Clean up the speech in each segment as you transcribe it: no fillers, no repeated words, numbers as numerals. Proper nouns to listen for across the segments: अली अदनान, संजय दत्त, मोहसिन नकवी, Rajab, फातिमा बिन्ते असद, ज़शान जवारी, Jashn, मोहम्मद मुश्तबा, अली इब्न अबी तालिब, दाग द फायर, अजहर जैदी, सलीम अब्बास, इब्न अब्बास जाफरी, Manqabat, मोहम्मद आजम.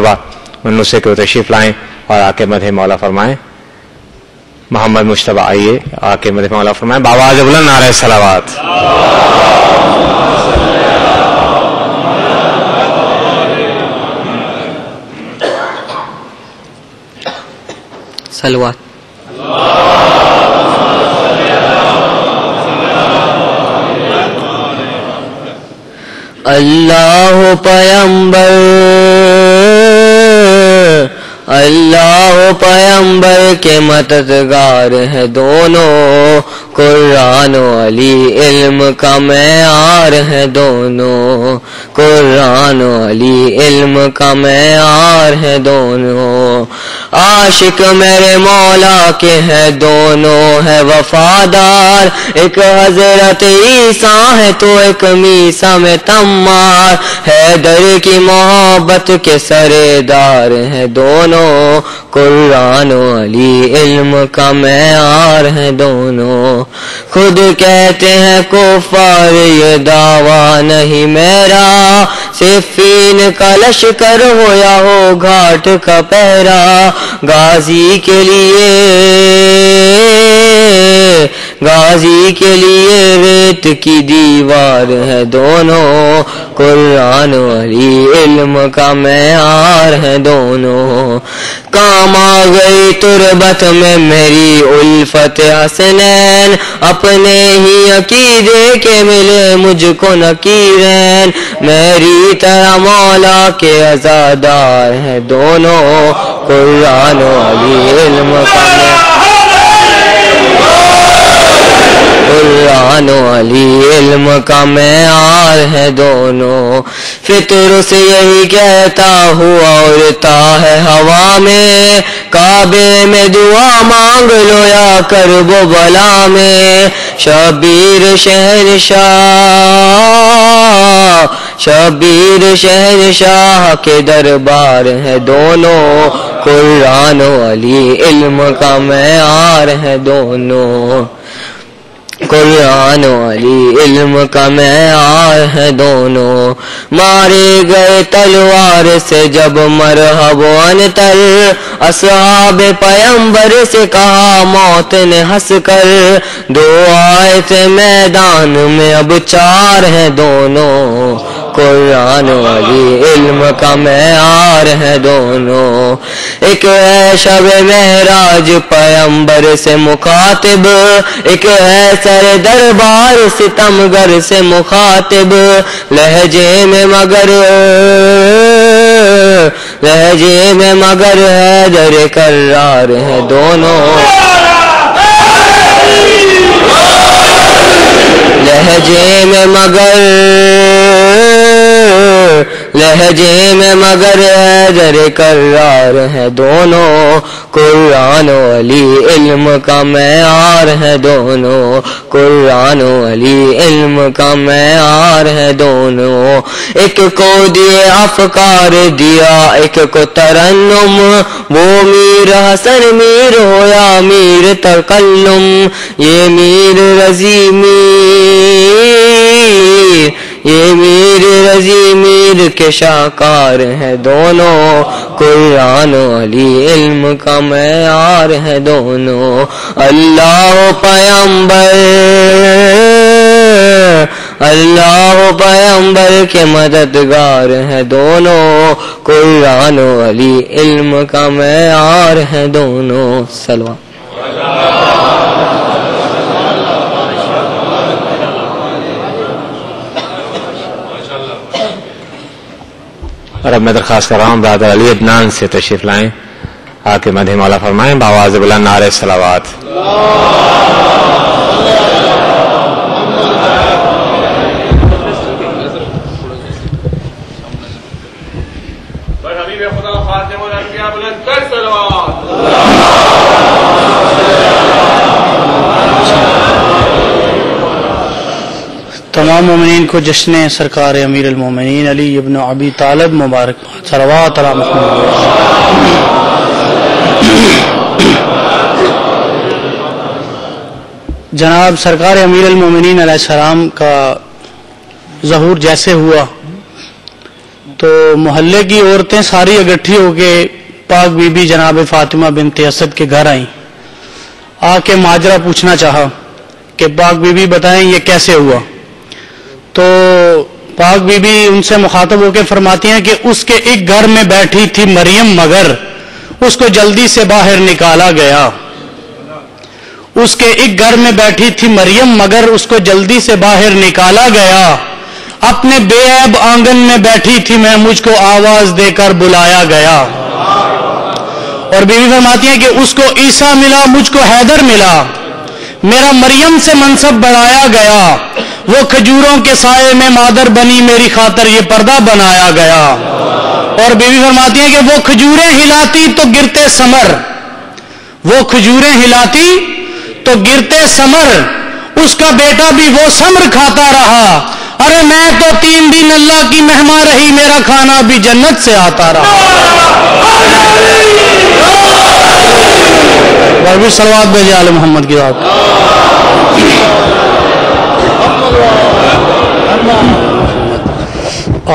मुझसे को तशरीफ लाएं और आके मदह मौला फरमाएं। मोहम्मद मुश्तबा आइए आके मदह मौला फरमाएं। बाबा आवाज़ बुलंद आ रहा है सलावात। सलावात। अल्लाह पैगंबर, अल्लाह पैगंबर के मददगार है दोनों, कुरान अली इल्म का मैयार है दोनों, कुरान अली इल्म का मैयार है दोनों। आशिक मेरे मौला के है दोनों है वफादार, एक हजरत ईसा है तो एक मीसा में तम्मार, हैदर की मोहब्बत के सरेदार है दोनों, कुरान अली इल्म का मैयार है दोनों। खुद कहते हैं कुफार ये दावा नहीं मेरा, सिफीन का लश्कर हो या हो घाट का पहरा, गाजी के लिए, गाजी के लिए रेत की दीवार है दोनों, कुरान अली इल्म का मैयार है दोनों। काम आ गई तुरबत में मेरी उल्फत हसनैन, अपने ही अकीदे के मिले मुझको नकीरैन, मेरी तरह मौला के आजादार है दोनों, कुरान अली इल्म का मैयार, कुरान अली इल्म का मैयार है दोनों। फितर से यही कहता हुआ उड़ता है हवा में, काबे में दुआ मांग लो या करबो बला में, शबीर शहनशाह, शबीर शहनशाह के दरबार है दोनों, कुरान अली इल्म का मैयार है दोनों, कुरान अली इल्म का मैयार है दोनों। मारे गए तलवार से जब मरहब अनतर, अस्हाब पैगंबर से कहा मौत ने हंस कर, दो आए थे मैदान में अब चार है दोनों, कुरान अली इल्म का मैयार है दोनों। एक है शबे महराज पैगंबर से मुखातिब, एक है सर दरबार सितमगर से मुखातिब, लहजे में मगर, लहजे में मगर है दर करार है दोनों, लहजे में मगर, लहजे में मगर है दर करार है दोनों, कुरान अली इल्म का मैयार है दोनों, कुरान अली इल्म का मैयार है दोनों। एक को दिए अफकार दिया एक को तरन्नुम, वो मीर हसन मीर होया मीर तकल्लुम, ये मीर रजी मीर, ये मीर रजी मीर के शाकार है दोनों, कुरान अली इल्म का मैयार है दोनों। अल्लाह पैगंबर, अल्लाह पैगंबर के मददगार है दोनों, कुरान अली इल्म का मैयार है दोनों। सलाम। और अब मैं दरख्वास्त कर रहा हूँ ब्रदर अली अदनान से तशरीफ लाएं आके मदह मौला फरमाएं। आवाज़ बुलंद नारे सलावात। तमाम मोमिनीन को जश्न सरकार अमीर अल मोमिनीन अली इब्न अबी तालिब मुबारक सलावत। जनाब सरकार अमीर अल मोमिनीन अलैहि सलाम का ज़हूर जैसे हुआ तो मोहल्ले की औरतें सारी इकट्ठी होके पाक बीबी जनाब फातिमा बिन्ते असद के घर आई, आके माजरा पूछना चाहा कि पाक बीबी बताएं ये कैसे हुआ। तो पाक बीबी उनसे मुखातब होकर फरमाती हैं कि उसके एक घर में बैठी थी मरियम, मगर उसको जल्दी से बाहर निकाला गया। उसके एक घर में बैठी थी मरियम, मगर उसको जल्दी से बाहर निकाला गया। अपने बेऐब आंगन में बैठी थी मैं, मुझको आवाज देकर बुलाया गया। और बीवी फरमाती है कि उसको ईसा मिला, मुझको हैदर मिला, मेरा मरियम से मनसब बढ़ाया गया। वो खजूरों के साये में मादर बनी, मेरी खातर ये पर्दा बनाया गया। और बीवी फरमाती है कि वो खजूरें हिलाती तो गिरते समर, वो खजूरें हिलाती तो गिरते समर, उसका बेटा भी वो समर खाता रहा। अरे मैं तो 3 दिन अल्लाह की मेहमा रही, मेरा खाना भी जन्नत से आता रहा। और सलवात भेजे आले मोहम्मद की बात।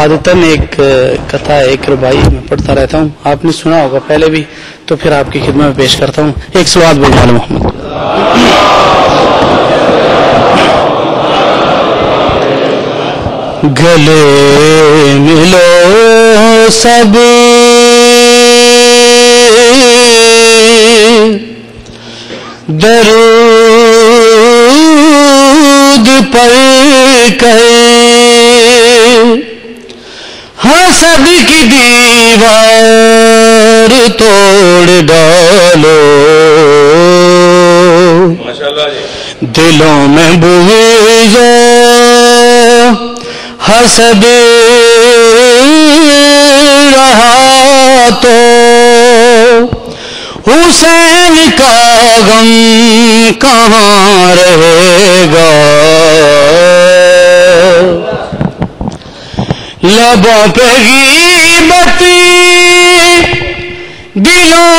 आदतन एक कथा है, एक रुबाई में पढ़ता रहता हूँ, आपने सुना होगा पहले भी, तो फिर आपकी खिदमत में पेश करता हूँ। एक सलवात भेजे आले मोहम्मद। गले मिलो सब दरूद पर कहे, हसद की दीवार तोड़ डालो, दिलों में बुझो हसद रहा तो, हुसैन का गम कहाँ रहेगा। लबों पे गीबत दिलों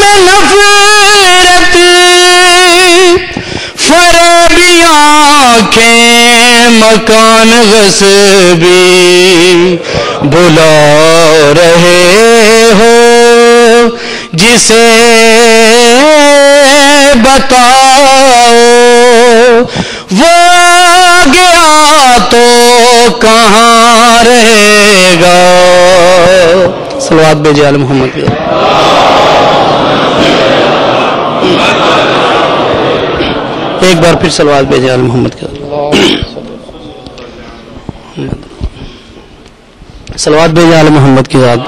में नफरत, फरबियाँ मकान गसबी बुला रहे हो, जिसे बताओ वो गया तो कहाँ रहेगा। सलवात भेजे आल मोहम्मद। एक बार फिर सलवात भेजे आल मोहम्मद के। सलवात भेजे आल मोहम्मद की जात।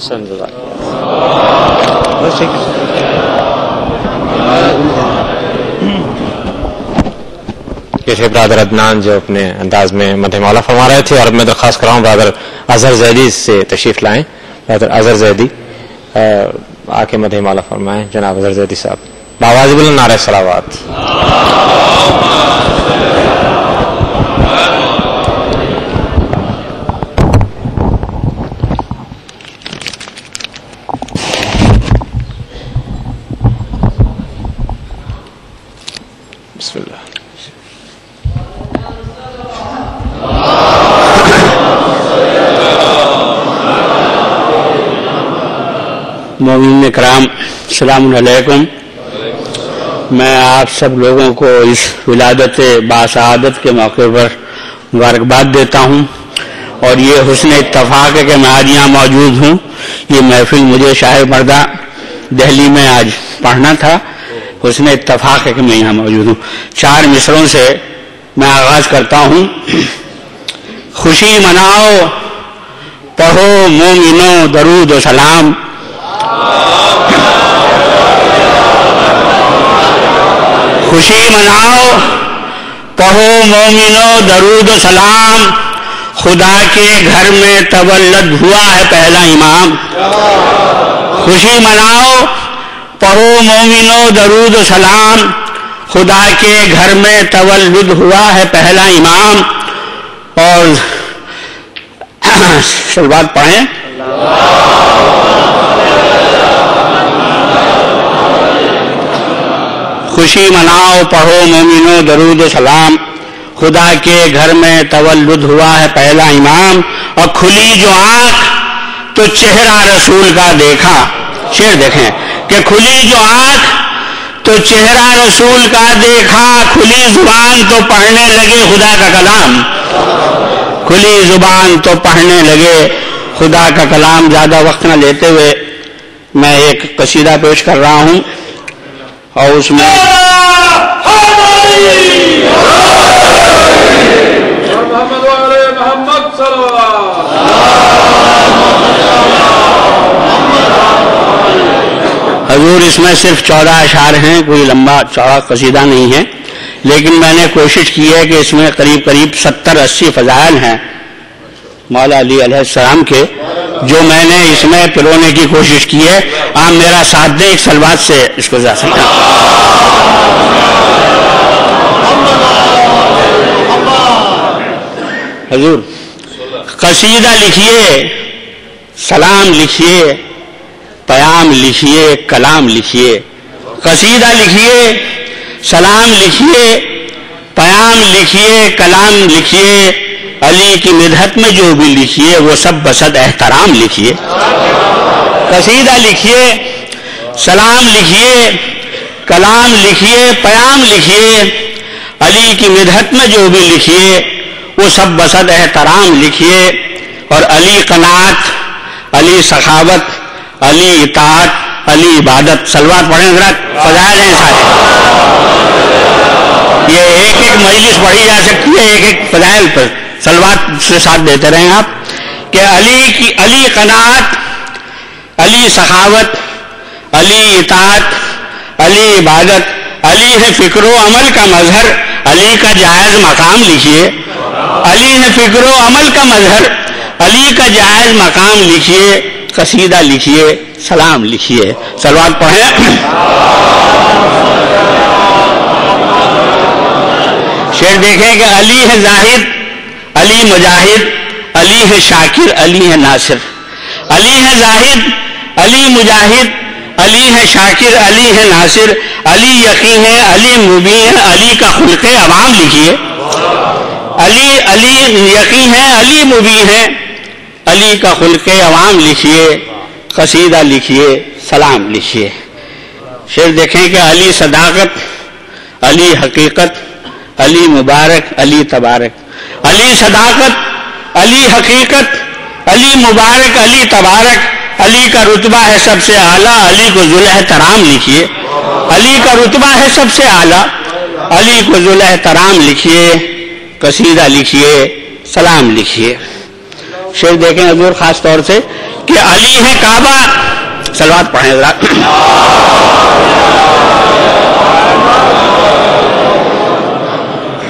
अहसन ब्रादर अदनान जो अपने अंदाज में मध्यमाला फरमा रहे थे, और मैं दरख्वास्त कराऊँ ब्रादर अजहर जैदी से तशरीफ लाएं। ब्रादर अजहर जैदी आके मध्यमाला फरमाएं। जनाब अजहर जैदी साहब बावाज़िबुल नारे सलावात। मोमिन कराम सलाम अलैकुम। मैं आप सब लोगों को इस विलादत बासआदत के मौके पर मुबारकबाद देता हूँ, और ये हुस्न इत्तफाक के मैं आज यहाँ मौजूद हूँ। ये महफिल मुझे शाहे मर्दा दिल्ली में आज पढ़ना था, हुस्न इत्तफाक के मैं यहाँ मौजूद हूँ। चार मिसरों से मैं आगाज करता हूँ। खुशी मनाओ, पढ़ो मोमिनो दरूद व सलाम, खुशी मनाओ पढ़ो मोमिनो दरूद सलाम, खुदा के घर में तवल्लद हुआ है पहला इमाम। खुशी मनाओ पढ़ो मोमिनो दरूद सलाम, खुदा के घर में तवल्लद हुआ है पहला इमाम। और सलवात पढ़ें। खुशी मनाओ पढ़ो मोमिनो दरूद सलाम, खुदा के घर में तवल्लुद हुआ है पहला इमाम। और खुली जो आंख तो चेहरा रसूल का देखा। शेर देखें कि खुली जो आंख तो चेहरा रसूल का देखा, खुली जुबान तो पढ़ने लगे खुदा का कलाम। खुली जुबान तो पढ़ने लगे खुदा का कलाम। ज्यादा वक्त न लेते हुए मैं एक कसीदा पेश कर रहा हूँ, और उसमें हजूर इसमें सिर्फ 14 अशार हैं, कोई लंबा चौड़ा कसीदा नहीं है, लेकिन मैंने कोशिश की है कि इसमें करीब करीब 70-80 फजायल हैं मौला अली अलैहिस्सलाम के, जो मैंने इसमें पिरोने की कोशिश की है। आप मेरा साथ दें, एक सलवात से इसको जा सकता। हजूर कसीदा लिखिए, सलाम लिखिए, प्याम लिखिए, कलाम लिखिए। कसीदा लिखिए, सलाम लिखिए, प्याम लिखिए, कलाम लिखिए, अली की मिदहत में जो भी लिखिए वो सब बसद एहतराम लिखिए। कसीदा लिखिए, सलाम लिखिए, कलाम लिखिए, प्याम लिखिए, अली की मिदहत में जो भी लिखिए वो सब बसद एहतराम लिखिए। और अली कनात, अली सखावत, अली इताअत, अली इबादत। सलवात पढ़ें जरा, फजाइल हैं सारे। ये एक एक मजलिस पढ़ी जा सकती है, एक एक फजाइल पर। सलवात से साथ देते रहें आप कि अली की, अली कनात, अली सखावत, अली इताअत, अली इबादत। अली है फिक्रो अमल का मजहर, अली का जायज मकाम लिखिए। अली है फिक्रो अमल का मजहर, अली का जायज मकाम लिखिए। कसीदा लिखिए, सलाम लिखिए। सलवात पढ़ें। शेर देखें कि अली है जाहिद, अली मुजाहिद, अली है शाकिर, अली है नासिर। अली है जाहिद, अली मुजाहिद, अली है शाकिर, अली है नासिर, अली यकी है, अली मुबीन, अली का खुल्क़े अवाम लिखिए। अली अली यकी है, अली मुबीन है, अली का खुल्क़े अवाम लिखिए। कसीदा लिखिए, सलाम लिखिए। शेर देखें कि अली सदाकत, अली हकीकत, अली मुबारक, अली तबारक। अली सदाकत, अली हकीकत, अली मुबारक, अली तबारक। अली का रुतबा है सबसे आला, अली को जुल एहतराम लिखिए। अली का रुतबा है सबसे आला, अली को जुल एहतराम लिखिए। कसीदा लिखिए, सलाम लिखिए। शेर देखें हजूर खास तौर से कि अली है काबा। सलवात पढ़ें जरा।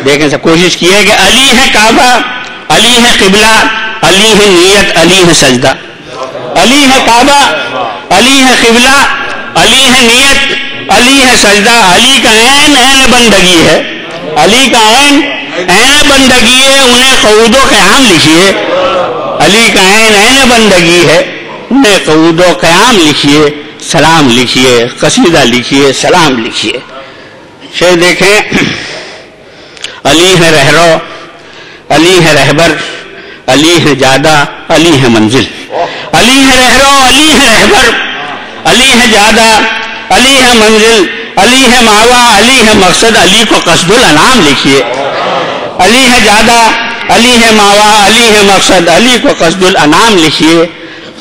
देखें सब कोशिश की है कि अली है काबा, अली है किबला, अली है नियत, अली है सजदा। अली है काबा, अली है किबला, अली है नियत, अली है सजदा। अली का ऐन ऐन बंदगी है, अली का ऐन ऐन बंदगी है, उन्हें कऊदो क़याम लिखिए। अली का ऐन ऐन बंदगी है, उन्हें कऊदो क़याम लिखिए, सलाम लिखिए, कसीदा लिखिए, सलाम लिखिए। शेर देखें, अली है रहरो, अली है रहबर, अली है ज्यादा, अली है मंजिल। अली है रहरो, अली है रहबर, अली है ज्यादा, अली है मंजिल, अली है मावा, अली है मकसद। अली को कसदुल अनाम लिखिए। अली है ज्यादा, अली है मावा, अली है मकसद, अली को कसदुल अनाम लिखिए,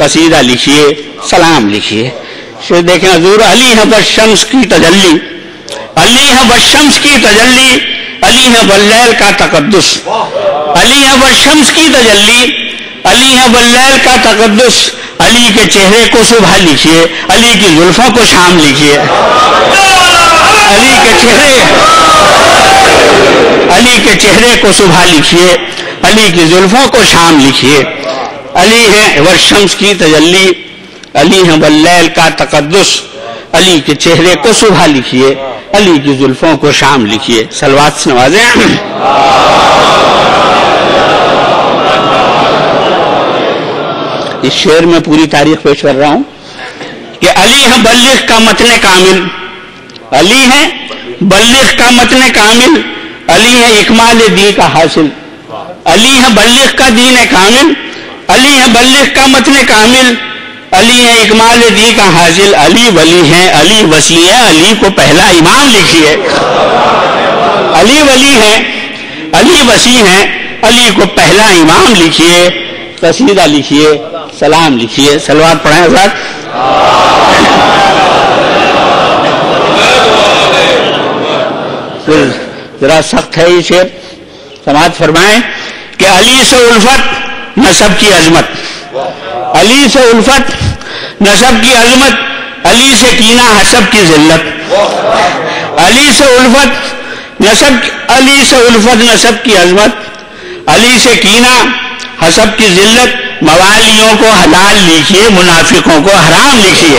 कसीदा लिखिए, सलाम लिखिए। फिर देखें हजूर, अली है बशम्स की तजल्ली, अली है बशम्स की तजल्ली, अली है बल्लैल का तकद्दुस। अली है बशम्स की तजल्ली, अली है बल्लैल का तकद्दुस। अली के चेहरे को सुबह लिखिए, अली की जुल्फों को शाम लिखिए। अली के चेहरे को सुबह लिखिए, अली की जुल्फों को शाम लिखिए। अली है वर्शम्स की तजल्ली, अली है बल्लैल का तकद्दुस। अली के चेहरे को सुबह लिखिए, अली की जुल्फों को शाम लिखिए। सलवात नवाजे। इस शेर में पूरी तारीख पेश कर रहा हूं कि अली है बल्लिग़ का मतने कामिल, अली है बल्लिग़ का मतने कामिल, अली है इकमाल दी का हासिल। अली है बल्लिग़ का दीन कामिल, अली है बल्लिग़ का मतने कामिल, अली है इकमाल दी का हासिल। अली वली है, अली वसी है, अली को पहला इमाम लिखिए। अली वली है, अली वसी है, अली को पहला इमाम लिखिए, कसीदा लिखिए, सलाम लिखिए। सलवात पढ़ें हजरत। फिर जरा सख्त है ये शेर, समाज फरमाएं कि अली से उल्फत नसब की अजमत, अली से उल्फत नसब की अजमत, अली से कीना हसब की जिल्लत। अली से उल्फत नसब की अजमत, अली से कीना हसब की जिल्लत। मवालियों को हलाल लिखिए, मुनाफिकों को हराम लिखिए।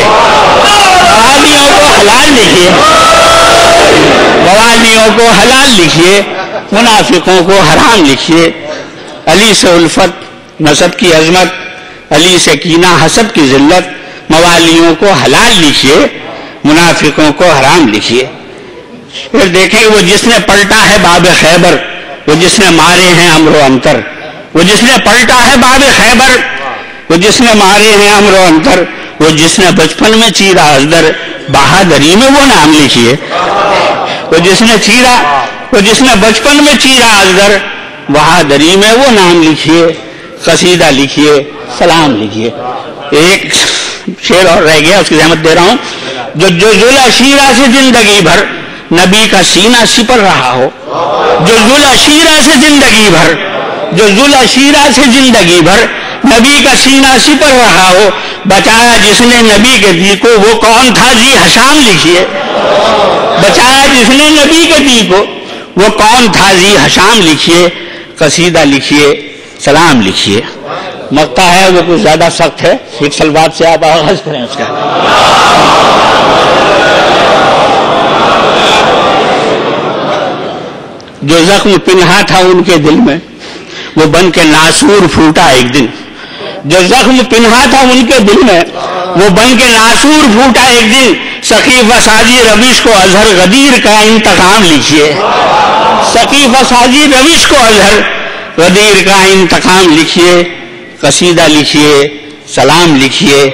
मवालियों को हलाल लिखिए, मवालियों को हलाल लिखिए, मुनाफिकों को हराम लिखिए। अली से उल्फत नसब की अजमत, अली से कीना हसब की जिल्लत, मवालियों को हलाल लिखिए, मुनाफिकों को हराम लिखिए। फिर देखें, वो जिसने पलटा है बाब खैबर, वो जिसने मारे हैं अमरो अंतर, वो जिसने पलटा है बाब खैबर, वो जिसने मारे हैं अमरो अंतर, वो जिसने बचपन में चीरा अजदर, बहादुरी में वो नाम लिखिए। वो जिसने बचपन में चीरा अजदर, बहादुरी में वो नाम लिखिए, कसीदा लिखिए, सलाम लिखिए। एक शेर और रह गया, उसकी जहमत दे रहा हूं। जो जुला शीरा से जिंदगी भर नबी का सीना सिपर रहा हो, जो जुला शीरा से जिंदगी भर, जो जुला शीरा से जिंदगी भर नबी का सीना सिपर रहा हो, बचाया जिसने नबी के दी को, वो कौन था जी हशाम लिखिए। बचाया जिसने नबी के दी को, वो कौन था जी हशाम लिखिए, कसीदा लिखिए, सलाम लिखिए। मक्ता है वो कुछ ज्यादा सख्त है, एक सलवात से आप आगाज करें उसका। जो जख्म पिन्हा था उनके दिल में, वो बन के नासूर फूटा एक दिन। जो जख्म पिन्हा था उनके दिल में, वो बन के नासूर फूटा एक दिन। सकीफ़ा साजी रविश को अजहर गदीर का इंतकाम लिखिए। सकीफ़ा साजी रविश को अजहर गदीर का इंतकाम लिखिए, कसीदा लिखिए, सलाम लिखिए,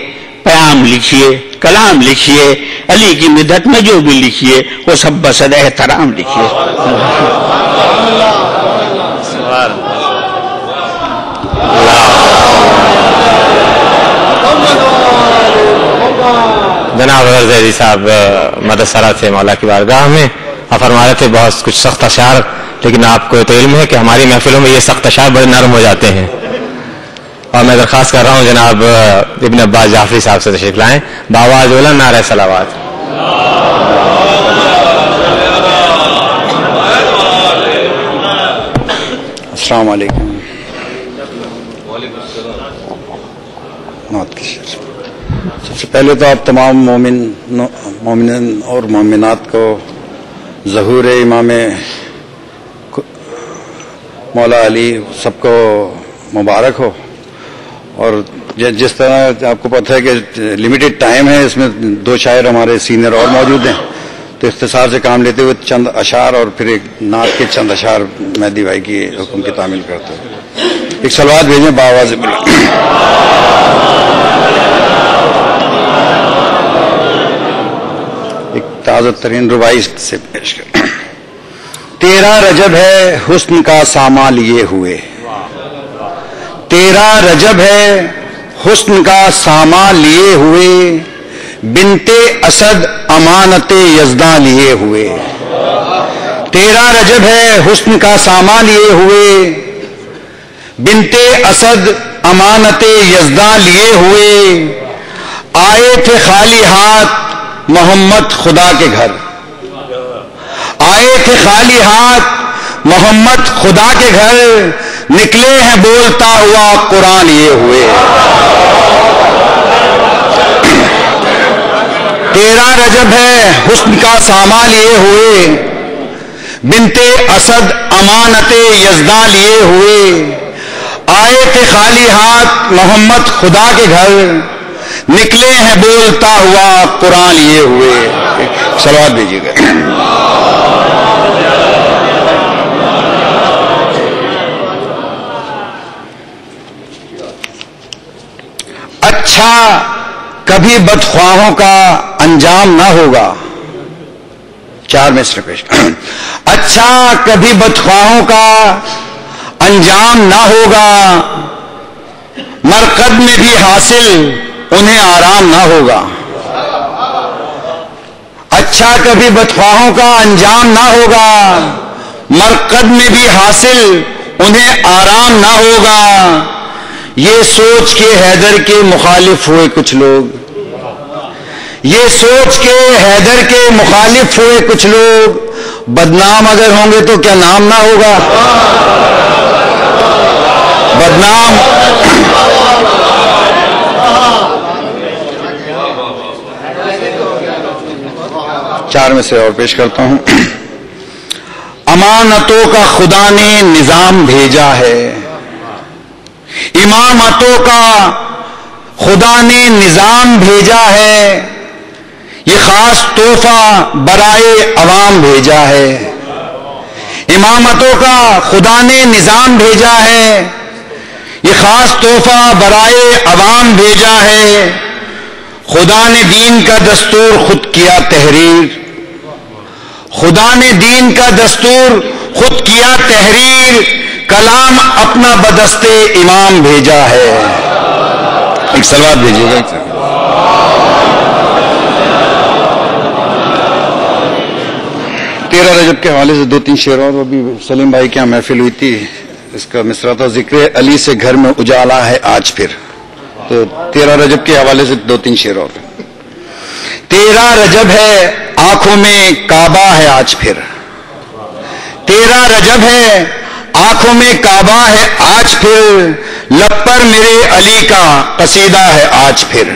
प्याम लिखिए, कलाम लिखिए। अली की मिदत में जो भी लिखिए, वो सब बसद एहतराम लिखिए। जनाब हजरत साहब मदरसा से मौला की बारगाह में आप फरमा रहे थे बहुत कुछ सख्त अशार, लेकिन आपको तो इल्म है कि हमारी महफिलों में ये सख्त अशार बड़े नरम हो जाते हैं। और मैं दरख्वास्त कर रहा हूँ जनाब इब्न अब्बास जाफरी साहब से तशरीफ लाएं। बावाज उला नारा सलावात। अस्सलाम वालेकुम। सबसे पहले तो आप तमाम मोमिन और मोमिनात को ज़हूर इमाम मौला अली सबको मुबारक हो। और जिस तरह आपको पता है कि लिमिटेड टाइम है, इसमें दो शायर हमारे सीनियर और मौजूद हैं, तो इख्तिसार से काम लेते हुए चंद अशार और फिर एक नात के चंद अशार मेहदी भाई की हुक्म की तामील करते हैं। एक सलवात भेजें बावाज़। एक ताज़ा तरीन रुबाई से पेश करें। तेरा रजब है हुस्न का सामा लिए हुए, तेरा रजब है हुस्न का सामा लिए हुए, बिनते असद अमानते यज़दा लिए हुए। तेरा रजब है हुस्न का सामा लिए हुए, बिनते असद अमानते यज़दा लिए हुए, आए थे खाली हाथ मोहम्मद खुदा के घर, आए थे खाली हाथ मोहम्मद खुदा के घर, निकले हैं बोलता हुआ कुरान ये हुए। तेरा रजब है हुस्न का सामा लिए हुए, बिनते असद अमानते यज़दा लिए हुए, आए थे खाली हाथ मोहम्मद खुदा के घर, निकले हैं बोलता हुआ कुरान ये हुए। सलात दीजिएगा। अच्छा कभी बदख्वाहों का अंजाम ना होगा। चार में से पेश। अच्छा कभी बदख्वाहों का अंजाम ना होगा, मरकद में भी हासिल उन्हें आराम ना होगा। अच्छा कभी बदख्वाहों का अंजाम ना होगा, मरकद में भी हासिल उन्हें आराम ना होगा, ये सोच के हैदर के मुखालिफ हुए कुछ लोग, ये सोच के हैदर के मुखालिफ हुए कुछ लोग, बदनाम अगर होंगे तो क्या नाम ना होगा। बदनाम चार में से और पेश करता हूं। अमानतों का खुदा ने निजाम भेजा है, इमामतों का खुदा ने निजाम भेजा है, ये खास तोहफा बराए अवाम भेजा है। इमामतों का खुदा ने निजाम भेजा है, ये खास तोहफा बराए अवाम भेजा है, खुदा ने दीन का दस्तूर खुद किया तहरीर, खुदा ने दीन का दस्तूर खुद किया तहरीर, कलाम अपना बदस्ते इमाम भेजा है। एक सलवात भेजिएगा। तेरह रजब के हवाले से दो तीन शेर और। अभी सलीम भाई के यहाँ महफिल हुई थी, इसका मिसरा था जिक्र अली से घर में उजाला है आज फिर, तो 13 रजब के हवाले से दो तीन शेर और। 13 रजब है आंखों में काबा है आज फिर, 13 रजब है आंखों में काबा है आज फिर, लब पर मेरे अली का कसीदा है आज फिर,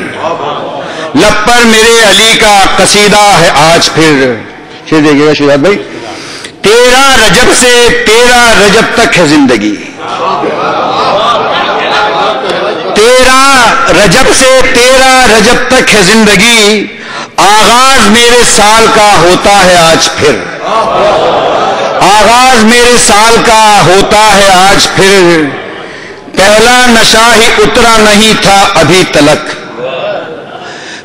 लब पर मेरे अली का कसीदा है आज फिर। शेर देखिएगा शिजात भाई। 13 रजब से 13 रजब तक है जिंदगी, 13 रजब से 13 रजब तक है जिंदगी, आगाज मेरे साल का होता है आज फिर, आगाज मेरे साल का होता है आज फिर, पहला नशा ही उतरा नहीं था अभी तलक,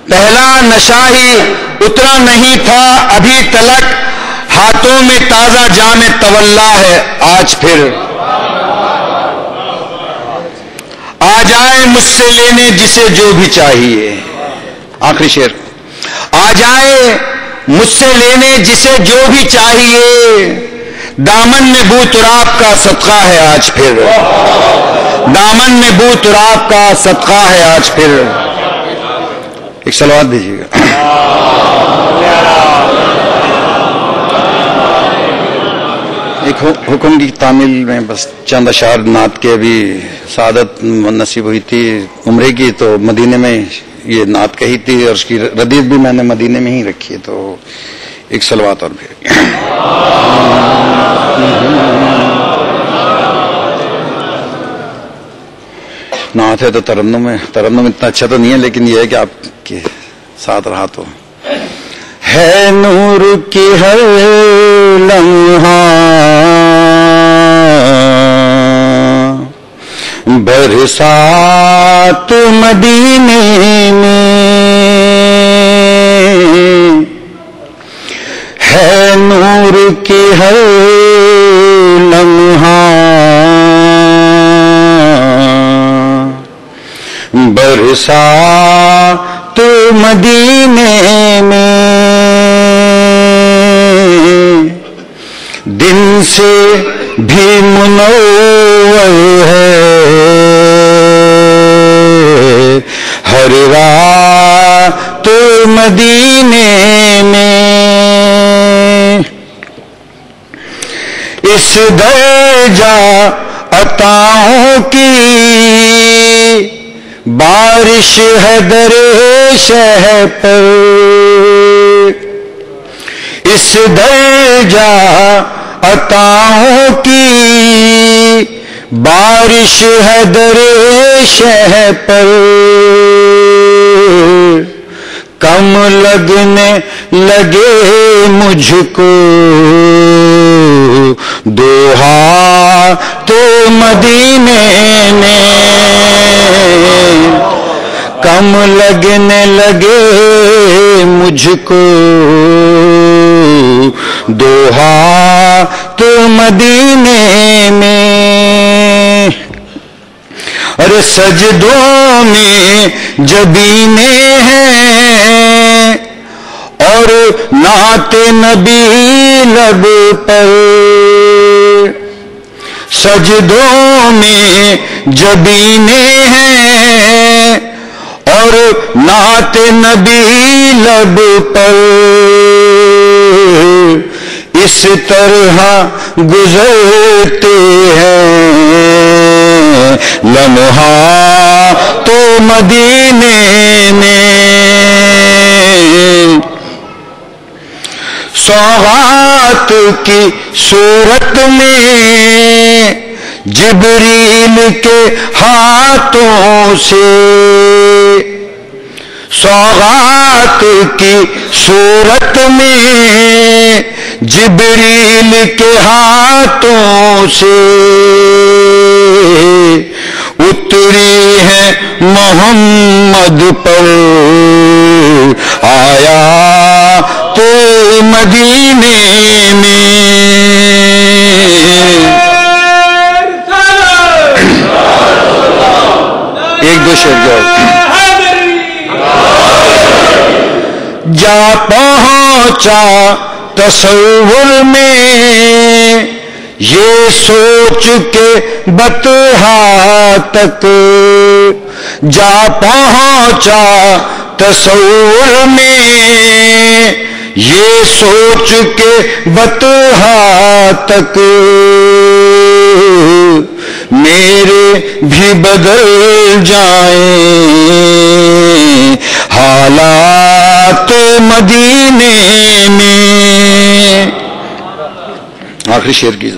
पहला नशा ही उतरा नहीं था अभी तलक, हाथों में ताजा जामे तवल्ला है आज फिर, आ जाए मुझसे लेने जिसे जो भी चाहिए। आखिरी शेर। आ जाए मुझसे लेने जिसे जो भी चाहिए, दामन में बू तुराब का सदका है आज फिर, दामन में बू तुराब का सदका है आज फिर। एक सलावत दीजिएगा। एक हुक्म की तामील में बस चंद अशार नात के अभी सादत नसीब हुई थी उम्रे की, तो मदीने में ये नात कही थी और उसकी रदीद भी मैंने मदीने में ही रखी है, तो एक सलवात और फिर। नात है तो तरन्नुम इतना अच्छा तो नहीं है, लेकिन यह है कि आपके साथ रहा तो है। नूर की हर लम्हा बरसात मदीने में, है नूर की हर लम्हा बरसात मदीने में, दिन से भी मुनव्वर है हर रात मदीने में। इस दर्जा अताओं की बारिश है दरे शहर पर, इस दर्जा अताओं की बारिश है दरे शहर पर। कम लगने लगे मुझको दो हाथ मदीने में, कम लगने लगे मुझको दो हाथ मदीने में। अरे सजदों में जबीने हैं और नाते नबी लब पर, सजदों में जबीने हैं और नाते नबी लब पर। इस तरह गुजरते हैं लम्हा तो मदीने में। सौगात की सूरत में जिब्रील के हाथों से, सौगात की सूरत में जिब्रील के हाथों से उतरी है मोहम्मद पर, आया तो मदीने में। एक दो शब्द। जा पहुंचा तस्वुर में ये सोच के बतहा तक, जा पहुंचा तस्वुर में ये सोच के बतहा तक। मेरे भी बदल जाए हालात मदीने में। आखिरी शेर की।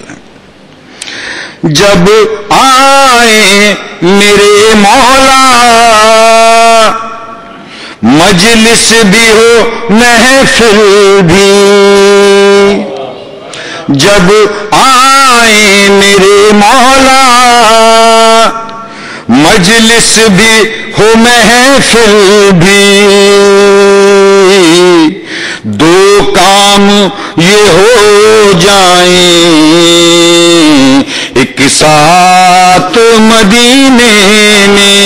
जब आए मेरे मौला मजलिस भी हो महफिल भी, जब आए मेरे मौला मजलिस भी हो महफिल भी। दो काम ये हो जाए एक साथ मदीने में।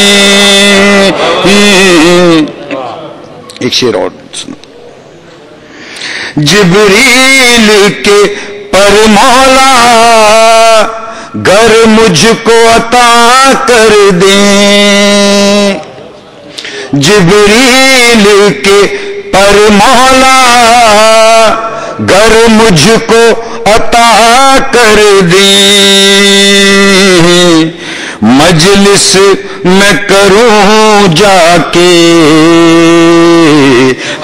एक शेर और सुनो। जिब्रील के पर मौला गर मुझको अता कर दे, जिबरील के पर मौला गर मुझको अता कर दे, मजलिस मैं करूं जाके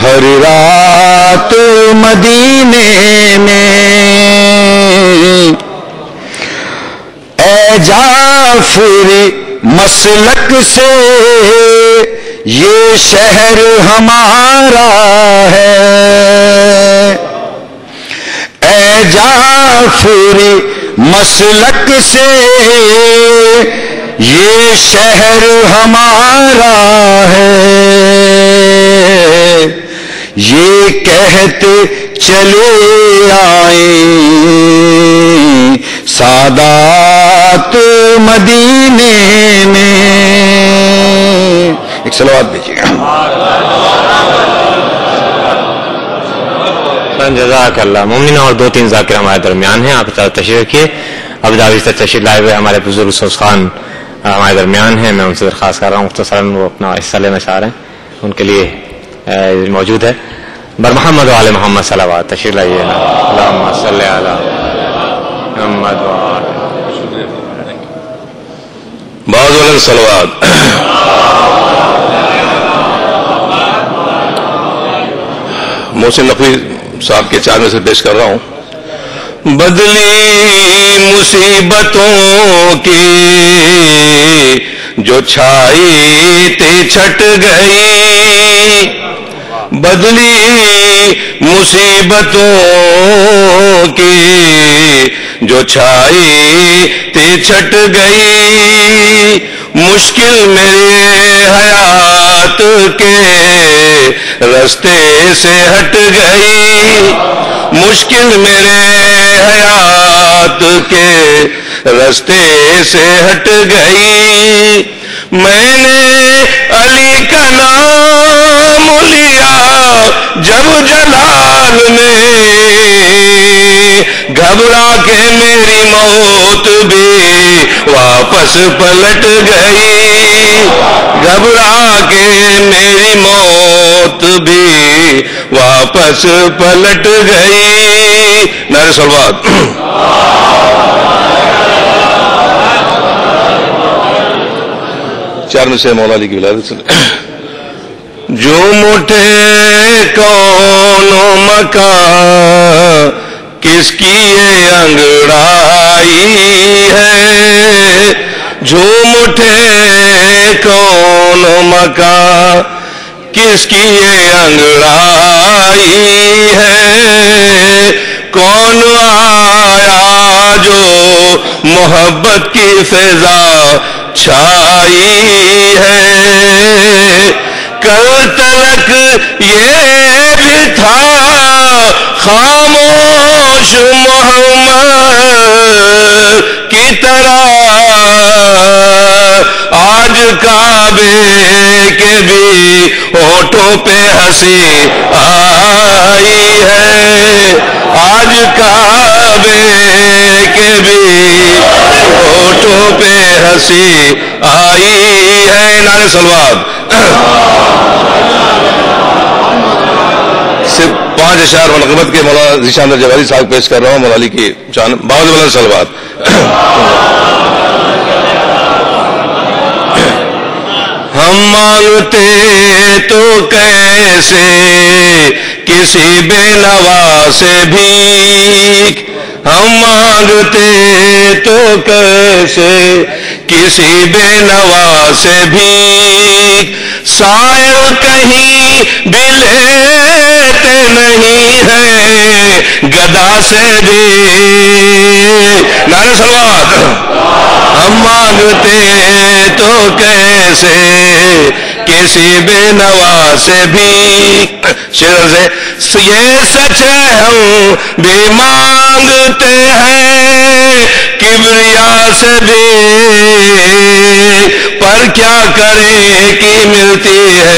हर रात मदीने में। ऐ जाफिर मसलक से ये शहर हमारा है, ऐ जाफिर मसलक से ये शहर हमारा है। ये कहते चले आए सादात मदीने में। एक सलावत भेजिएगा। जज़ाकल्लाह। मोमिन और दो तीन ज़ाकिर हमारे दरमियान हैं, आप तशरीफ़ रखिए। अब दाविस्तर तशरीफ़ लाए हुए हमारे बुजुर्ग सौस खान हमारे दरमियान हैं। मैं उनसे दरख्वास्त कर रहा हूँ, मुख्तसर वो अपना हिस्सा लेना चाह रहे हैं, उनके लिए मौजूद है। बर मोहम्मद वाले मोहम्मद सलावत तशरीफ़ लाइए। अल्लाहुम्मा सल्ली अला मुहम्मद व आले बहुत वाले सलावत। मोहसिन नकवी साहब के चार में से पेश कर रहा हूँ। बदली मुसीबतों की जो छाई ते छट गई, बदली मुसीबतों की जो छाई ते छट गई, मुश्किल मेरे हयात के रास्ते से हट गई, मुश्किल मेरे हयात के रास्ते से हट गई। मैंने अली का नाम लिया जब जलाल ने, घबरा के मेरी मौत भी वापस पलट गई, घबरा के मेरी मौत भी वापस पलट गई। नारे सलवात। चार में से मौला अली की विलादत। जो मोटे कौनों मका किसकी ये अंगड़ाई है, जो मुठे कौन मका किसकी ये अंगड़ाई है। कौन आया जो मोहब्बत की फिजा छाई है, कल तलक ये भी था खामोश मोहम्मद की तरह, आज काबे के भी होठों पे हंसी आई है, आज काबे के भी होठों पे हंसी आई है। नारे सलवात। पांच अशार मनकबत के मौला ज़शान जवारी साहब पेश कर रहा हूँ। मौला अली की जान बाउल वाला सलवात। हम मांगते तो कैसे किसी बेनवा से भी, हम मांगते तो कैसे किसी बेनवा से भी, सायल कहीं भी लेते नहीं है गदा से भी। नारे सलवात। हम मांगते तो कैसे किसी बेनवा से भी, शेर से ये सच है हम भी मांगते हैं किबरिया से भी, पर क्या करें कि मिलती है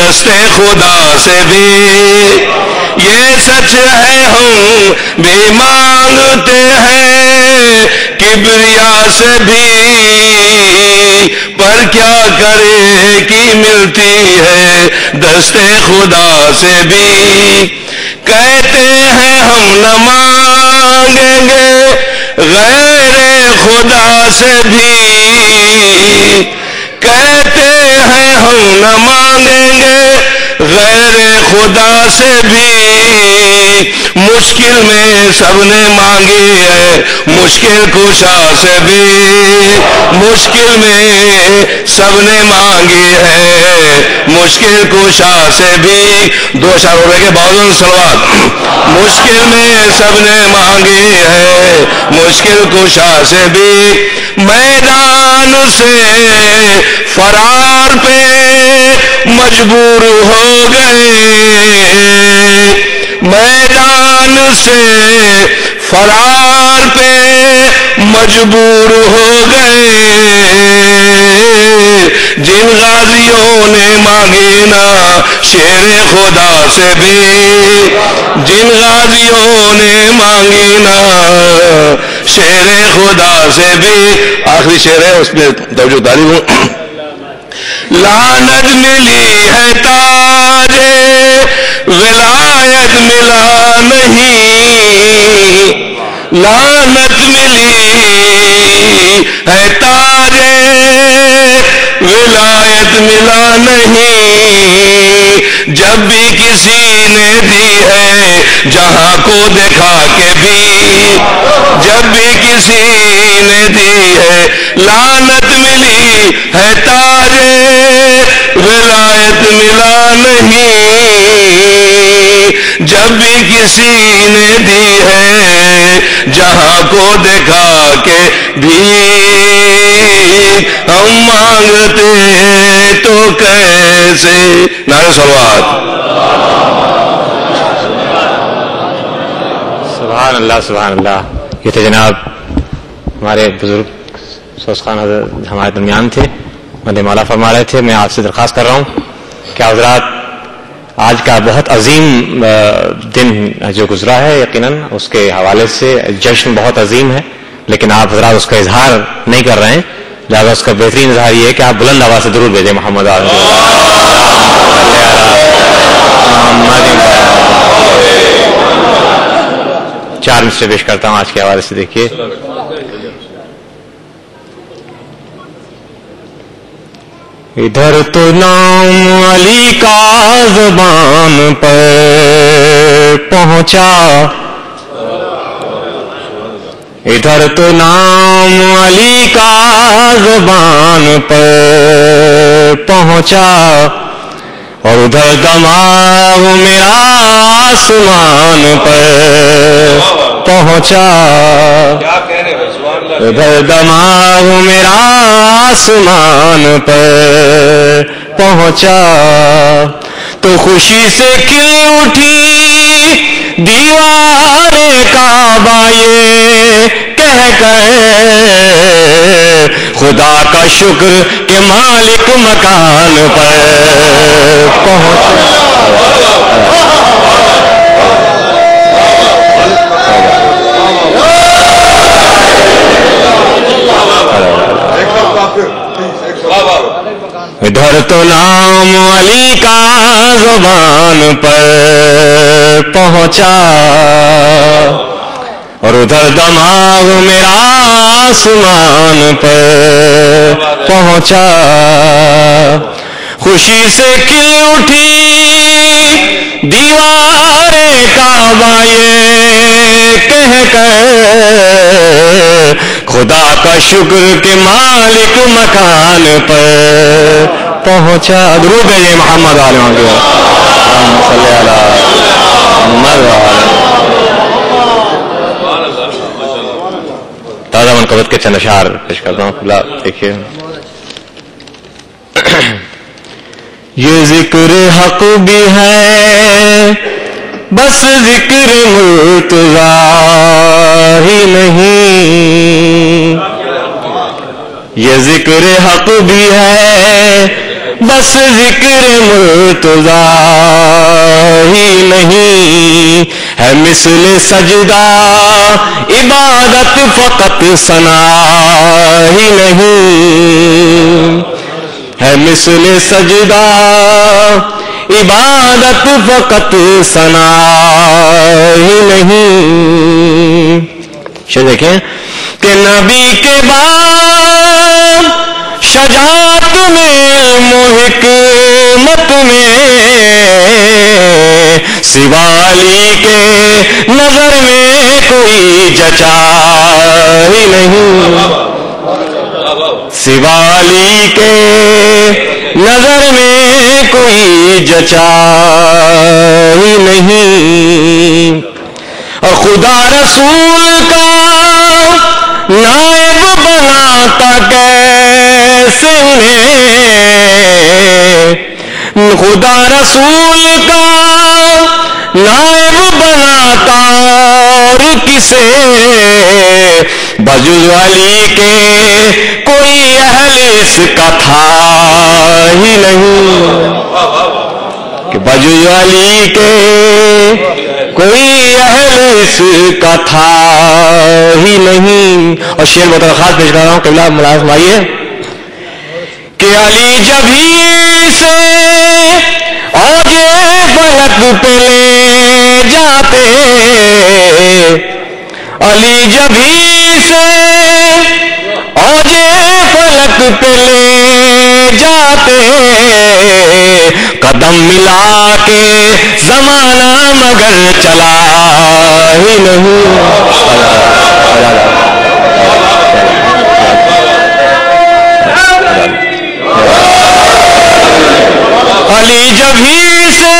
दस्ते खुदा से भी। ये सच है हम भी मांगते हैं किबरिया से भी, पर क्या करे कि मिलती है दस्ते खुदा से भी। कहते हैं हम न मांगेंगे गैर खुदा से भी, कहते हैं हम न मांगेंगे गैर खुदा से भी। मुश्किल में सबने मांगी है मुश्किल कुशा से भी, मुश्किल में सबने मांगी है मुश्किल कुशा से भी। दो शारों के बाउल सलवात। मुश्किल में सबने मांगी है मुश्किल कुशा से भी। मैदान से फरार पे मजबूर हो गए, मैदान से फरार पे मजबूर हो गए। जिन गाजियों ने मांगी ना शेरे खुदा से भी, जिन गाजियों ने मांगी ना शेरे खुदा से भी। आखिरी शेर है उसमें तवज्जोदारी हूँ। लानत मिली है ताजे विलायत मिला नहीं, लानत मिली है ताजे विलायत मिला नहीं। जब भी किसी ने दी है जहां को दिखा के भी, जब भी किसी ने दी है लानत मिली है ताजे विलायत मिला नहीं। जब भी किसी ने दी है जहां को दिखा के भी। हम मांगते हैं तो कैसे। नारे सलवात। सुभान अल्लाह सुभान अल्लाह। ये थे जनाब हमारे बुजुर्ग सोस खान हजरत हमारे दरमियान थे, मदमाला फरमा रहे थे। मैं आपसे दरख्वास्त कर रहा हूँ कि हजरात आज का बहुत अजीम दिन जो गुजरा है यकीनन उसके हवाले से जश्न बहुत अजीम है, लेकिन आप हजरात उसका इजहार नहीं कर रहे हैं। लिहाजा उसका बेहतरीन इजहार ये है कि आप बुलंद आवाज से जरूर भेजें मोहम्मद आजम। चार मिसरे पेश करता हूं आज के हवाले से। देखिए इधर तो नाम अली का जुबान पर पहुंचा, इधर तो नाम अली का जुबान पर पहुंचा, और उधर दिमाग मेरा आसमान पर पहुंचा, उधर दिमाग मेरा आसमान पर पहुंचा। तो खुशी से खिल उठी दीवारे काबा ये कह कर, खुदा का शुक्र के मालिक मकान पर पहुंचा। इधर तो नाम अली का जुबान पर पहुंचा, और उधर दिमाग मेरा आसमान पर पहुंचा। खुशी से खिल उठी दीवारे काबा ये कह कर, खुदा का शुक्र के मालिक मकान पर पहुंचा। दुरूद ए मोहम्मद आले मोहम्मद। ताज़ा मनक़बत के चंद अशआर पेश करता हूँ। खुला देखिए ये जिक्र हक भी है बस जिक्र मुर्तज़ा ही नहीं, ये जिक्र हक भी है बस जिक्र मुर्तज़ा ही नहीं। मिसले सजदा इबादत फकत सना ही नहीं है, मिसले सजदा इबादत फकत सना ही नहीं। देखें कि नबी के बाद शजात में मुहिकमत में सिवाली के नजर में कोई जचा ही नहीं, सिवाली के नजर में कोई जचा ही नहीं। और खुदा रसूल का नायब बनाता कैसे उन्हें, खुदा रसूल का नायब बनाता और किसे, बजुल वाली के कोई अहल इसका था ही नहीं, कि बजुल वाली के कोई अहल इसका था ही नहीं। और शेर बतौर खास भेज रहा हूं, कबला मुलाज़िम आइए कि अली जब ही से औजे फलक पे ले जाते, अली जब ही से औजे फलक पे ले जाते, कदम मिला के जमाना मगर चला ही नहीं। अली जब ही से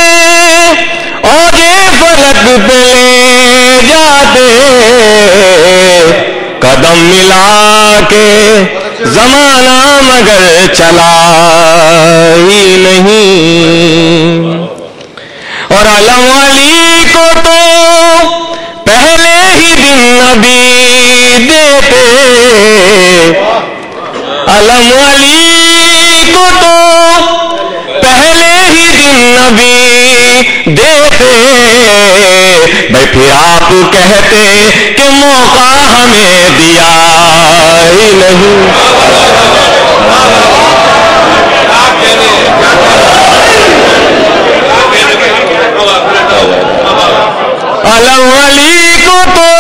औजे फलक पे ले जाते, कदम मिला के जमाना मगर चला ही नहीं। और आलम अली को तो पहले ही दिन नबी देते, आलम अली को तो पहले ही दिन नबी देते, भाई फिर आप कहते कि मौका हमें दिया ही नहीं। आलम अली को तो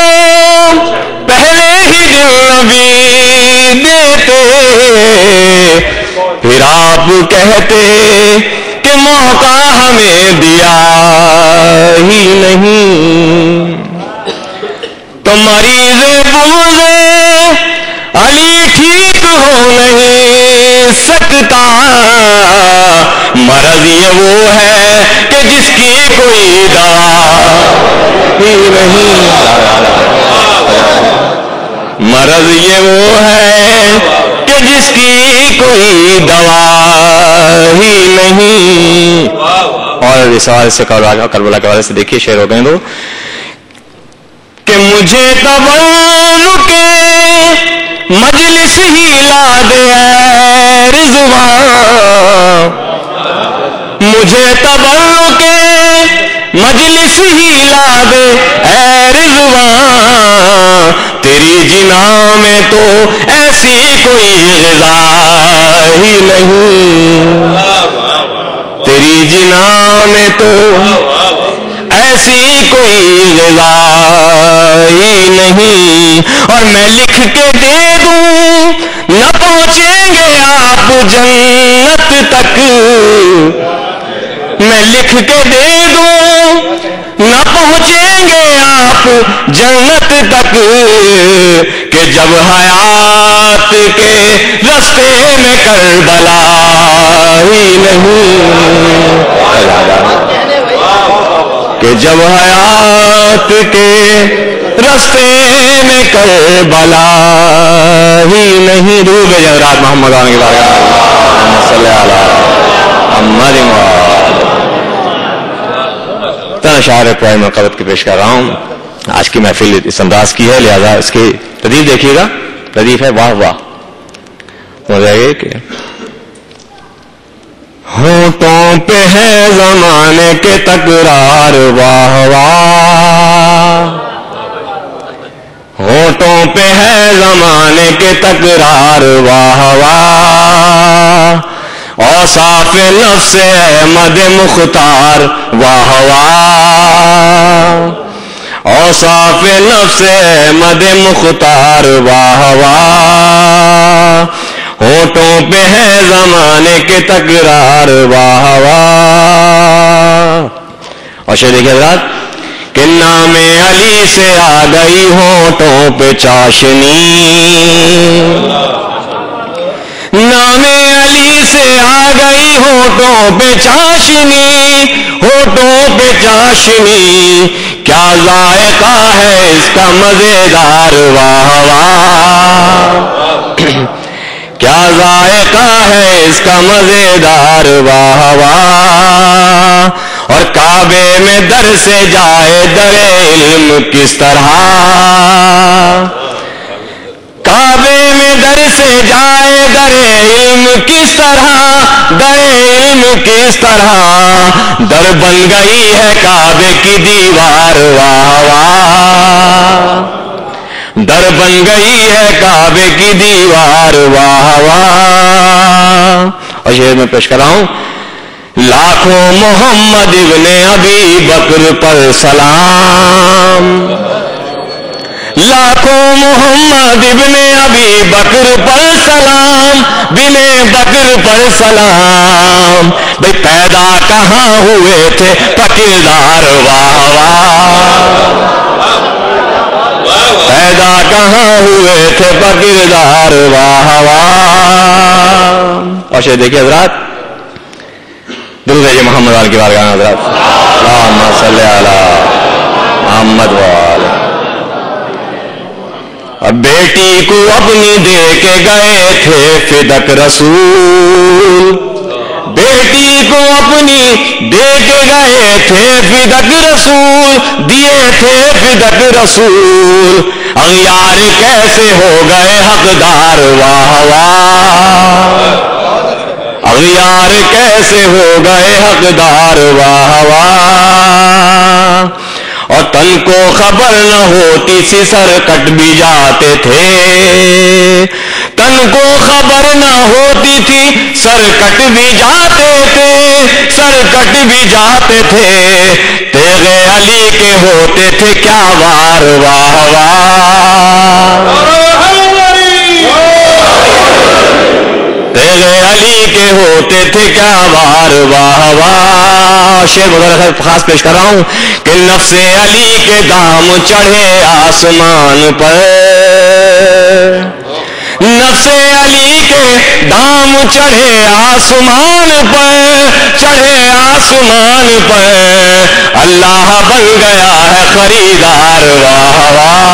पहले ही दिन नबी देते, फिर आप कहते कि मौका हमें दिया ही नहीं। तो मरीज़े बुज़े अली ठीक हो नहीं सकता, मरज ये वो है कि जिसकी कोई दवा नहीं, मरज ये वो है कि जिसकी कोई दवा ही नहीं। और इस हवाले से करबला के हवाले से देखिए शेर हो गए दो कि मुझे तबल्लुक के मजलिस ही ला दे रिज़वान, मुझे तबल्लुक के मजलिस ही ला दे ऐ रिज़वान, तेरी जिना में तो ऐसी कोई रज़ा ही नहीं, तेरी जिना में तो ऐसी कोई रज़ा ही नहीं। और मैं लिख के दे दूं न पहुंचेंगे आप जन्नत तक, मैं लिख के दे दूं ना पहुंचेंगे आप जन्नत तक, कि जब हयात के रास्ते में करबला ही नहीं, कि जब हयात के रास्ते में करबला ही नहीं। दूर गए जगरात मोहम्मद आने के बाद शायर पोएम मंक़बत की पेश कर रहा हूं। आज की महफिल इस अंदाज की है, लिहाजा इसकी तदीफ देखिएगा। तदीफ है वाह वाह, होंठों पे है जमाने के तकरार वाह वाह, दिलों पे है जमाने के तकरार वाह वाह, औसाफ नफ्स से है मद मुख्तार वाह वाह, औसाफ नफ्स से है मद मुख्तार वाह वाह, होठों पे है जमाने के तकरार वाह वाह। और शेर देखिए हजरात कि नाम अली से आ गई होठों पे चाशनी, नाम अली से आ गई होठों पे चाशनी, होठों पे चाशनी, क्या जायका है इसका मजेदार वाह वाह, क्या जायका है इसका मजेदार वाह वाह। और काबे में दर से जाए दरे इल्म किस तरह, काबे में दर से जाए दरे इल्म किस तरह, दरे इल्म किस तरह, दर बन गई है काबे की दीवार वाह वाह, दर बन गई है काबे की दीवार वाह वाह। और ये मैं पेश कर रहा हूं, लाखों मोहम्मद इब्ने अबी बकर पर सलाम, लाखों मोहम्मद इब्ने अबी बकर पर सलाम, बिने बकर पर सलाम, भाई पैदा कहां हुए थे फकीरदार वाह वाह, पैदा कहां हुए थे फकीरदार वाह वाह। और देखिए हजरात दुरूद ए मोहम्मद वाल की बारगाह में हजरात अल्लाहुम्मा सल्ली अला मोहम्मद वाल। अब बेटी को अपनी दे के गए थे फिदक रसूल, बेटी को अपनी दे के गए थे फिदक रसूल, दिए थे फिदक रसूल, अंगार कैसे हो गए हकदार वाह वाह, अंगार कैसे हो गए हकदार वाह वाह। और तन को खबर न होती सी सर कट भी जाते थे, तन को खबर न होती थी सर कट भी जाते थे, सर कट भी जाते थे, तेरे अली के होते थे क्या वार वाह वाह, तेरे अली के होते थे क्या वार वाह वाह। शेर वगैरह खास पेश कर रहा हूं कि नफ्से अली के दाम चढ़े आसमान पर, नफ्से अली के दाम चढ़े आसमान पर, चढ़े आसमान पर, अल्लाह बन गया है खरीदार वाह वाह,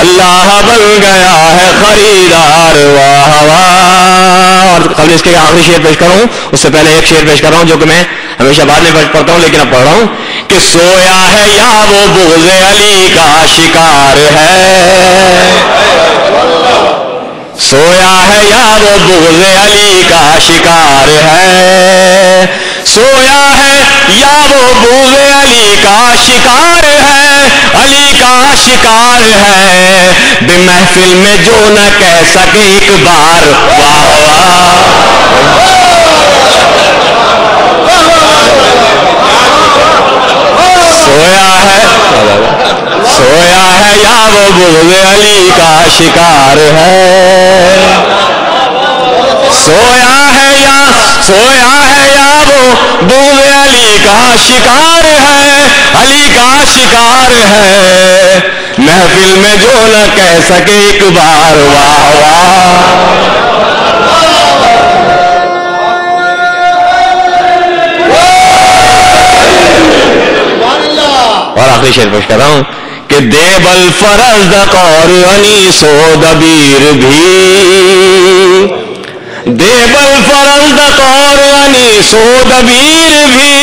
अल्लाह बन गया है खरीदार वाह वाह। और कल इसके आखिरी शेर पेश करूं उससे पहले एक शेर पेश कर रहा हूं जो कि मैं हमेशा बाद में पढ़ता हूं लेकिन अब पढ़ रहा हूं कि सोया है या वो बोझे अली का शिकार है, सोया है या वो बोझे अली का शिकार है, सोया है या वो बोझे अली का शिकार है, अली का शिकार है, बेमहफिल में जो न कह सके एक बार वाह वाह। सोया है, सोया है या वो बोझे अली का शिकार है, सोया है या, सोया है या वो बोझे अली का शिकार है, अली का शिकार है, महफिल में जो न कह सके एक बार वाह वाह। और आखिरी शेर पेश कर रहा हूं कि देबल फरज दौर अली सो दबीर भी, देबल फरज दौर अली सो दबीर भी,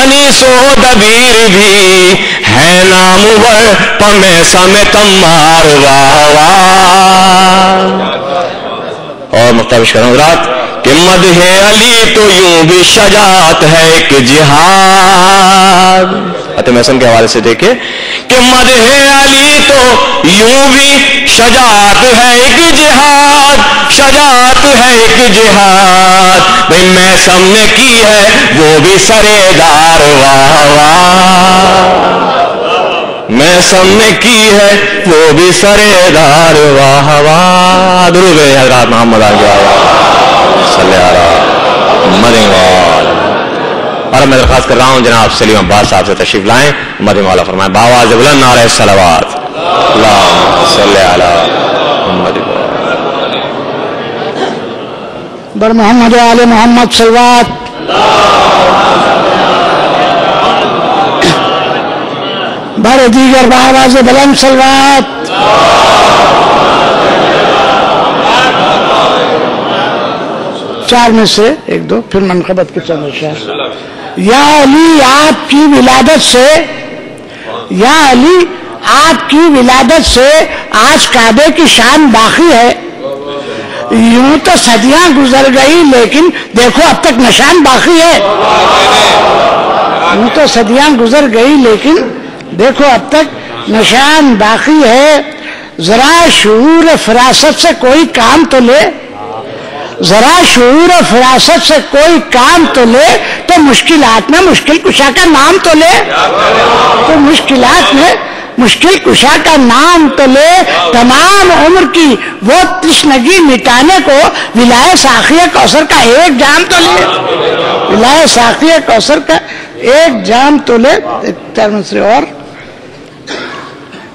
अली सो दबीर भी, है नाम वर पमे समे तम्मार वाह वाह। और मुख्तार कर रात कि मदहे अली तो यूं भी शजात है कि जिहाद, फतेह महसन के हवाले से देखे कि मदह अली तो यूं भी शजात है एक जिहाद, शजात है एक जिहाद भाई मैं सामने की है वो भी सरेदार वाह वाह, मैं सामने की है वो भी सरेदार वाह वाह। दुरूद हज़रत मोहम्मद और मैं दरख्वास्त कर रहा हूँ जनाब सलीम अब्बास साहब से तशरीफ लाएं। मदीने वाला फरमाए बावाज़ बुलंद नारे सलावत अल्लाहुम्मा सल्ली अला मुहम्मद बर मोहम्मद व आले मोहम्मद सलावत। बर दीगर बावाज़ बुलंद सलावत। चार में से एक दो फिर मनक़बत के चंद अशआर। या अली आपकी विलादत से, या अली आपकी विलादत से आज काबे की शान बाकी है। यूं तो सदियां गुजर गई लेकिन देखो अब तक निशान बाकी है। यूं तो सदियां गुजर गई लेकिन देखो अब तक निशान बाकी है। जरा शऊर फिरासत से कोई काम तो ले, जरा शऊर फिरासत से कोई काम तो ले, तो मुश्किलात में मुश्किल कुशा का नाम तो ले, तो मुश्किलात में मुश्किल कुशा का नाम तो ले। तमाम उम्र की वो तृष्णगी मिटाने को विलाए साखिए कौसर का एक जाम तो ले, विलाए साखिए कौसर का एक जाम तो ले। और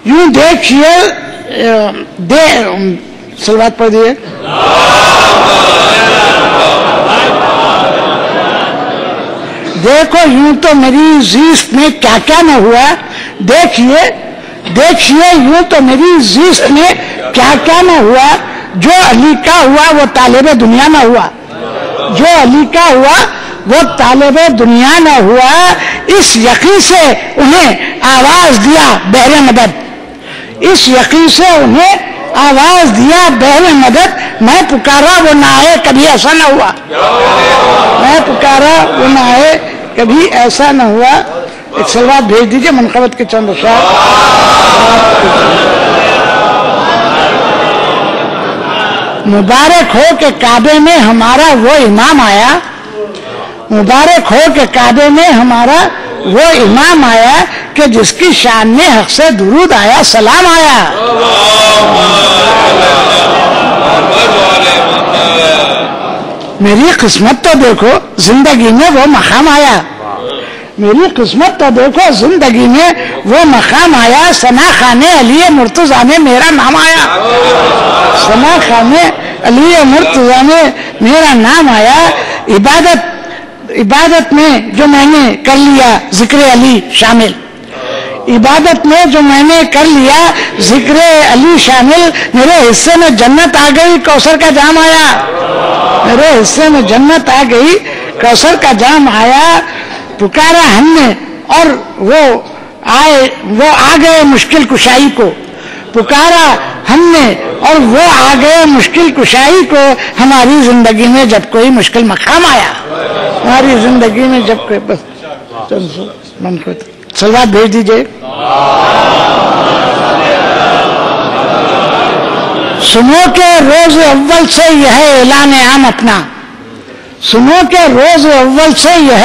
यूं देखिए दे सलवात पढ़ दिए देखो यूं तो मेरी जीस्त में क्या क्या न हुआ, देखिए देखिए यूं तो मेरी जीस्त में क्या क्या न हुआ। जो अली का हुआ वो तालिबे दुनिया न हुआ, जो अली का हुआ वो तालिबे दुनिया न हुआ। इस यकीन से उन्हें आवाज दिया बहरे मदद, इस यकीन से उन्हें आवाज दिया बहरे मदद। मैं पुकारा वो ना आए कभी ऐसा ना हुआ, मैं पुकारा वो ना आए कभी ऐसा ना हुआ। एक सलवात भेज दीजिए मनक़बत के चंद अशआर। मुबारक हो के काबे में हमारा वो इमाम आया, मुबारक हो के काबे में हमारा वो इमाम आया कि जिसकी शान में हक से दुरूद आया सलाम आया। मेरी किस्मत तो देखो जिंदगी में वो मकाम आया, मेरी किस्मत तो देखो जिंदगी में वो मकाम आया। सना खाने अली मुर्तजा में मेरा नाम आया, सना खाने अली मुर्तजा में मेरा नाम आया। इबादत इबादत में जो मैंने कर लिया जिक्र अली शामिल, इबादत में जो मैंने कर लिया जिक्र अली शामिल। मेरे हिस्से में जन्नत आ गई कौसर का जाम आया, मेरे हिस्से में जन्नत आ गई कौसर का जाम आया। पुकारा हमने और वो आए, वो आ गए मुश्किल कुशाई को। पुकारा हमने और वो आ गए मुश्किल कुशाई को। हमारी जिंदगी में जब कोई मुश्किल मकाम आया, हमारी जिंदगी में जब कोई बस मन को सलवात भेज दीजिए। सुनो के रोज अव्वल से यह ऐलान आम अपना, सुनो के रोज अव्वल से यह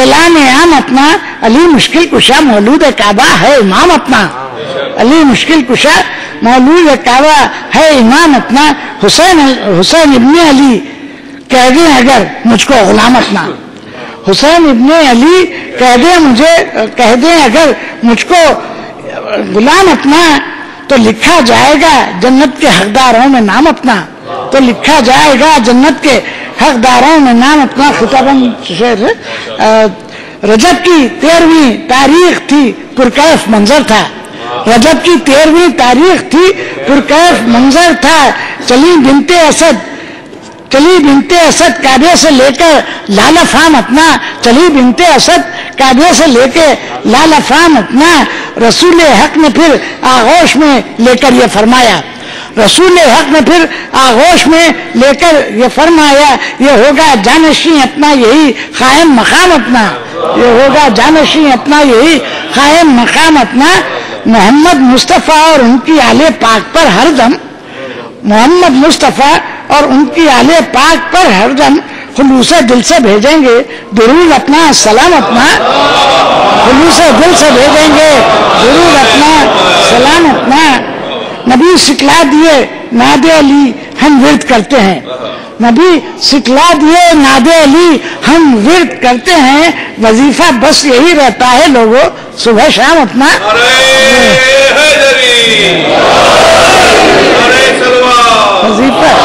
ऐलान आम अपना। अली मुश्किल कुशा मौलूद काबा है इमाम अपना, अली मुश्किल कुशा मौलूद काबा है इमाम अपना। हुसैन हुसैन इब्ने अली कह दे अगर मुझको गुलाम अपना, हुसैन इब्ने अली कह दे मुझे कह दे अगर मुझको गुलाम अपना। तो लिखा जाएगा जन्नत के हकदारों में नाम अपना, तो लिखा जाएगा जन्नत के हकदारों में नाम अपना। खुताबन शेर रजब की 13वीं तारीख थी पुरकैफ मंजर था, रजब की 13वीं तारीख थी पुरकैफ मंजर था। चली बिनते असद काबे से लेकर लाला फाम अपना, चली बिनते असद काबे से लेकर लाला फाम अपना। रसूल हक ने फिर आगोश में लेकर ये फरमाया, रसूल हक ने फिर आगोश में लेकर ये फरमाया। ये होगा जानशी अपना यही कायम मकाम अपना, ये होगा जानशी अपना यही है मकाम अपना मोहम्मद मुस्तफ़ा और उनकी आले पाक पर हरदम, मोहम्मद मुस्तफ़ा और उनकी आले पाक पर हरदम खुलूस दिल से भेजेंगे दुरूद अपना सलाम अपना, खुलूस दिल से भेजेंगे दुरूद अपना सलाम अपना। नबी सिखला दिए नादे अली हम विर्द करते हैं, नबी सिखला दिए नादे अली हम विर्द करते हैं, वजीफा बस यही रहता है लोगों सुबह शाम अपना। वजीफा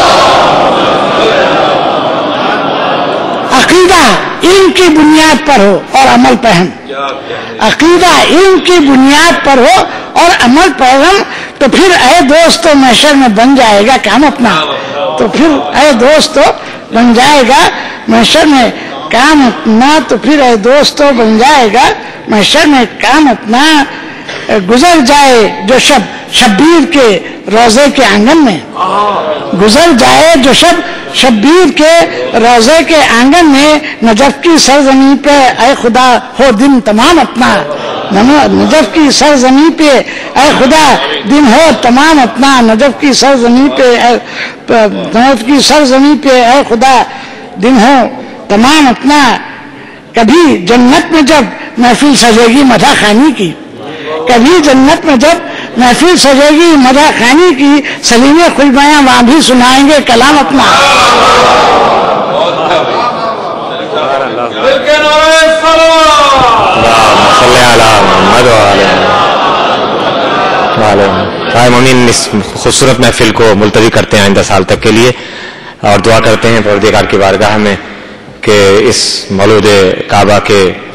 अकीदा इल्म की बुनियाद पर हो और अमल पर हम, अकीदा इल्म की बुनियाद पर हो और अमल पर हम, तो फिर ऐ दोस्तों महशर में बन जाएगा काम अपना, तो फिर ऐ दोस्तों बन जाएगा महशर में काम अपना, तो फिर ऐ दोस्तों बन जाएगा महशर में काम अपना। गुजर जाए जो शब शब्बीर के रोजे के आंगन में, गुजर जाए जो शब शब्बीर के रोजे के आंगन में, नजफ की सरजमी पे ऐ खुदा हो दिन तमाम अपना, नजफ की सरजमी पे ऐ खुदा दिन हो तमाम अपना, नजफ की सरजमी पे, नजफ की सरजमी पे ऐ खुदा दिन हो तमाम अपना। कभी जन्नत में जब महफिल सजेगी मजा खानी की, कभी जन्नत में जब महफिल सजेगी मजा खानी की, सलीमे खुलबाया वहाँ भी सुनाएंगे कलाम अपना। खूबसूरत महफिल को मुलतवी करते हैं आइंदा साल तक के लिए, और दुआ करते हैं परवरदिगार की बारगाह में कि इस मौलूद काबा के